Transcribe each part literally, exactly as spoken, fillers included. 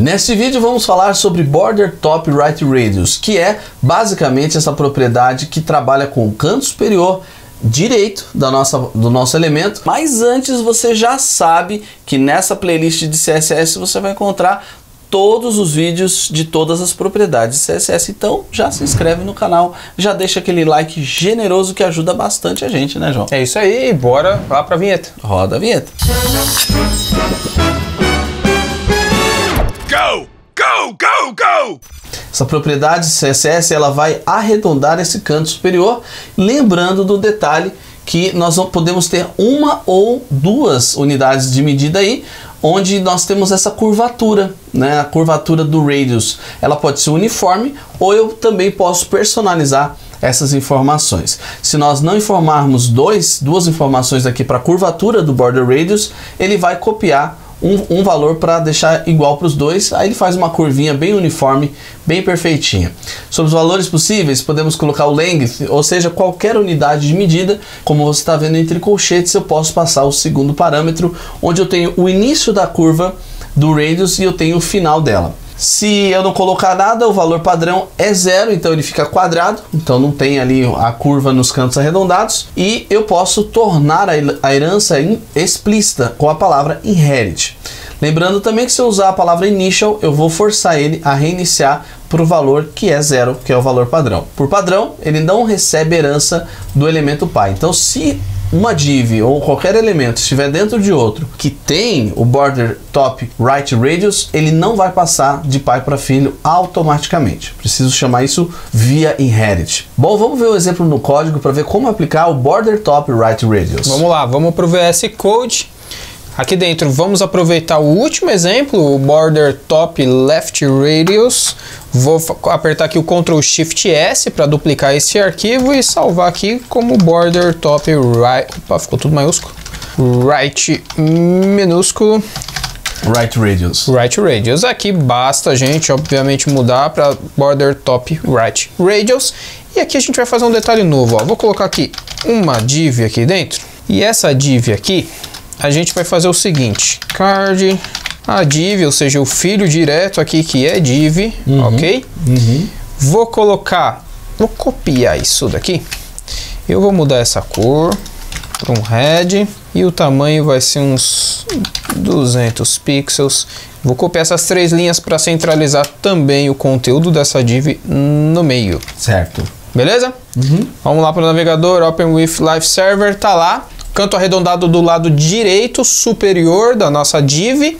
Neste vídeo vamos falar sobre Border Top Right Radius, que é basicamente essa propriedade que trabalha com o canto superior direito da nossa, do nosso elemento. Mas antes, você já sabe que nessa playlist de C S S você vai encontrar todos os vídeos de todas as propriedades de C S S, então já se inscreve no canal, já deixa aquele like generoso que ajuda bastante a gente, né, João? É isso aí, bora lá pra vinheta. Roda a vinheta. Go, go, go, go! Essa propriedade de C S S, ela vai arredondar esse canto superior, lembrando do detalhe que nós podemos ter uma ou duas unidades de medida aí, onde nós temos essa curvatura, né? A curvatura do radius, ela pode ser uniforme ou eu também posso personalizar essas informações. Se nós não informarmos dois, duas informações aqui para a curvatura do border radius, ele vai copiar um, um valor para deixar igual para os dois, aí ele faz uma curvinha bem uniforme, bem perfeitinha. Sobre os valores possíveis, podemos colocar o length, ou seja, qualquer unidade de medida. Como você está vendo entre colchetes, eu posso passar o segundo parâmetro, onde eu tenho o início da curva do radius e eu tenho o final dela. Se eu não colocar nada, o valor padrão é zero, então ele fica quadrado, então não tem ali a curva nos cantos arredondados. E eu posso tornar a herança explícita com a palavra inherit. Lembrando também que se eu usar a palavra initial, eu vou forçar ele a reiniciar para o valor que é zero, que é o valor padrão. Por padrão, ele não recebe herança do elemento pai. Então, se uma div ou qualquer elemento estiver dentro de outro que tem o border top right radius, ele não vai passar de pai para filho automaticamente. Preciso chamar isso via inherit. Bom, vamos ver o exemplo no código para ver como aplicar o border top right radius. Vamos lá, vamos para o V S Code. Aqui dentro vamos aproveitar o último exemplo, o border top left radius. Vou apertar aqui o control shift S para duplicar esse arquivo e salvar aqui como border top right. Opa, ficou tudo maiúsculo. Right minúsculo. Right radius. Right radius. Aqui basta a gente, obviamente, mudar para border top right radius. E aqui a gente vai fazer um detalhe novo. Ó. Vou colocar aqui uma div aqui dentro. E essa div aqui, a gente vai fazer o seguinte. Card... a div, ou seja, o filho direto aqui que é div, uhum, ok? Uhum. Vou colocar, vou copiar isso daqui. Eu vou mudar essa cor para um red e o tamanho vai ser uns duzentos pixels. Vou copiar essas três linhas para centralizar também o conteúdo dessa div no meio. Certo. Beleza? Uhum. Vamos lá para o navegador, Open with Live Server, tá lá. Canto arredondado do lado direito superior da nossa div.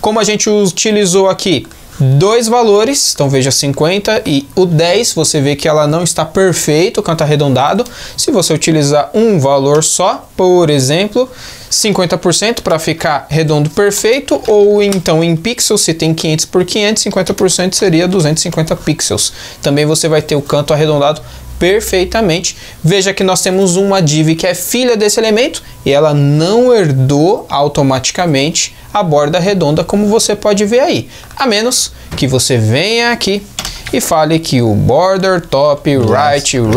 Como a gente utilizou aqui dois valores, então veja cinquenta e o dez, você vê que ela não está perfeito, o canto arredondado. Se você utilizar um valor só, por exemplo, cinquenta por cento para ficar redondo perfeito, ou então em pixels, se tem quinhentos por quinhentos, cinquenta por cento seria duzentos e cinquenta pixels. Também você vai ter o canto arredondado perfeitamente. Veja que nós temos uma div que é filha desse elemento e ela não herdou automaticamente a borda redonda, como você pode ver aí, a menos que você venha aqui e fale que o border top right, yes, radius,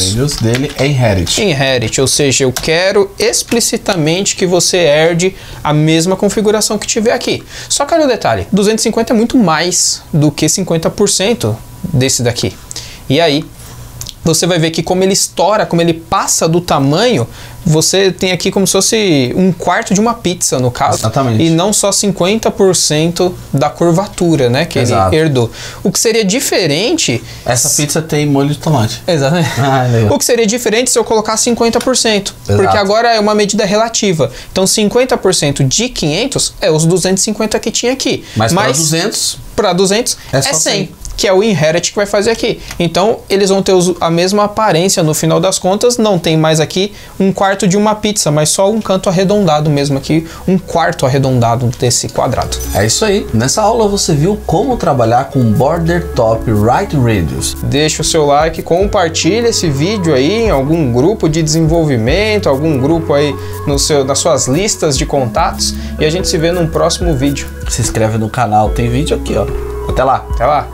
right radius dele é inherit. Inherit, ou seja, eu quero explicitamente que você herde a mesma configuração que tiver aqui. Só que olha o detalhe, duzentos e cinquenta é muito mais do que cinquenta por cento desse daqui. E aí você vai ver que como ele estoura, como ele passa do tamanho, você tem aqui como se fosse um quarto de uma pizza, no caso. Exatamente. E não só cinquenta por cento da curvatura, né, que exato, ele herdou. O que seria diferente... Essa pizza tem molho de tomate. Exatamente. Ah, é. O que seria diferente se eu colocar cinquenta por cento. Exato. Porque agora é uma medida relativa. Então cinquenta por cento de quinhentos é os duzentos e cinquenta que tinha aqui. Mas, Mas para duzentos... Para duzentos é, é cem. cem. Que é o inherit que vai fazer aqui. Então eles vão ter a mesma aparência no final das contas. Não tem mais aqui um quarto de uma pizza, mas só um canto arredondado mesmo aqui, um quarto arredondado desse quadrado. É isso aí. Nessa aula você viu como trabalhar com border top right radius. Deixa o seu like, compartilha esse vídeo aí em algum grupo de desenvolvimento, algum grupo aí no seu, nas suas listas de contatos, e a gente se vê num próximo vídeo. Se inscreve no canal, tem vídeo aqui, ó. Até lá. Até lá.